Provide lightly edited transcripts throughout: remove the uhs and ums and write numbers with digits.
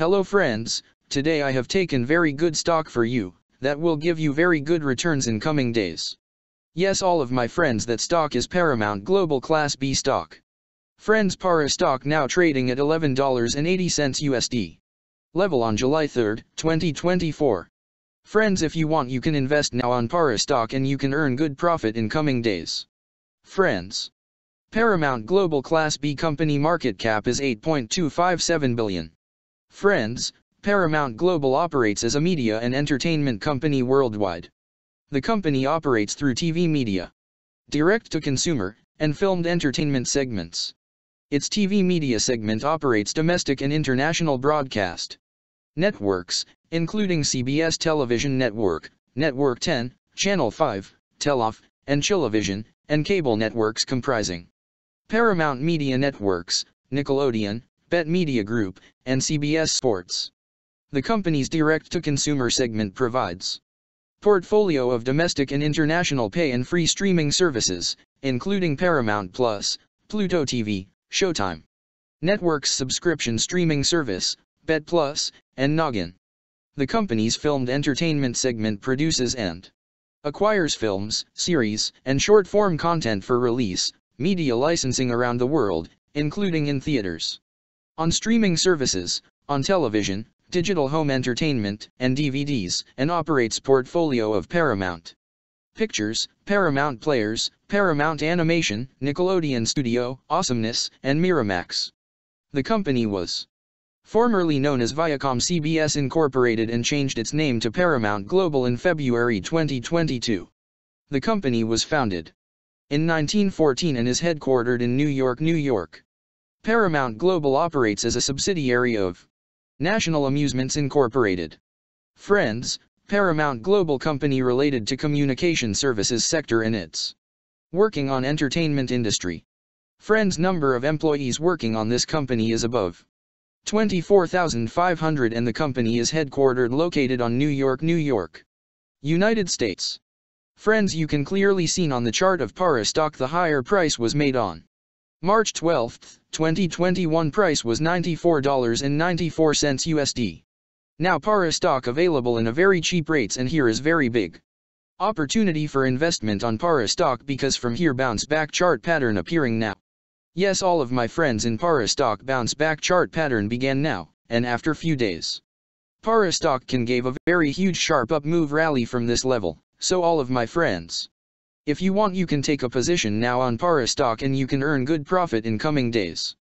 Hello friends, today I have taken very good stock for you, that will give you very good returns in coming days. Yes, all of my friends, that stock is Paramount Global Class B stock. Friends, Para stock now trading at $11.80 USD. Level on July 3, 2024. Friends, if you want you can invest now on Para stock and you can earn good profit in coming days. Friends, Paramount Global Class B company market cap is $8.257 billion. Friends, Paramount Global operates as a media and entertainment company worldwide. The company operates through TV media, direct-to-consumer, and filmed entertainment segments. Its TV media segment operates domestic and international broadcast networks, including CBS Television Network, Network 10, Channel 5, Teloff, and Chillivision, and cable networks comprising Paramount Media Networks, Nickelodeon, Bet Media Group, and CBS Sports. The company's direct-to-consumer segment provides portfolio of domestic and international pay and free streaming services, including Paramount+, Pluto TV, Showtime, Network's subscription streaming service, Bet Plus, and Noggin. The company's filmed entertainment segment produces and acquires films, series, and short-form content for release, media licensing around the world, including in theaters, on streaming services, on television, digital home entertainment, and DVDs, and operates portfolio of Paramount Pictures, Paramount Players, Paramount Animation, Nickelodeon Studio, Awesomeness, and Miramax. The company was formerly known as Viacom CBS Incorporated and changed its name to Paramount Global in February 2022. The company was founded in 1914 and is headquartered in New York, New York. Paramount Global operates as a subsidiary of National Amusements Incorporated. Friends, Paramount Global company related to communication services sector and it's working on entertainment industry. Friends, number of employees working on this company is above 24,500 and the company is headquartered located on New York, New York, United States. Friends, you can clearly seen on the chart of Para stock the higher price was made on March 12, 2021 price was $94.94 USD. Now Para stock available in a very cheap rates and here is very big opportunity for investment on Para stock because from here bounce back chart pattern appearing now. Yes, all of my friends, in Para stock bounce back chart pattern began now, and after few days Para stock can gave a very huge sharp up move rally from this level, so all of my friends, if you want you can take a position now on Para stock and you can earn good profit in coming days.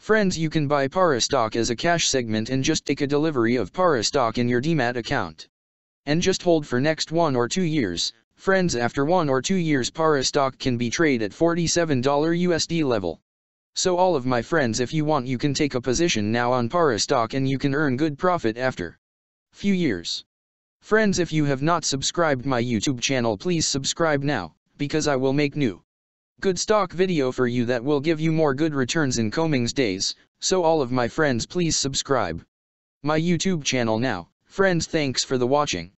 Friends, you can buy Para stock as a cash segment and just take a delivery of Para stock in your DMAT account and just hold for next 1 or 2 years. Friends, after 1 or 2 years Para stock can be traded at $47 USD level. So all of my friends, if you want you can take a position now on Para stock and you can earn good profit after few years. Friends, if you have not subscribed my YouTube channel, please subscribe now, because I will make new good stock video for you that will give you more good returns in coming days, so all of my friends please subscribe my YouTube channel now. Friends, thanks for the watching.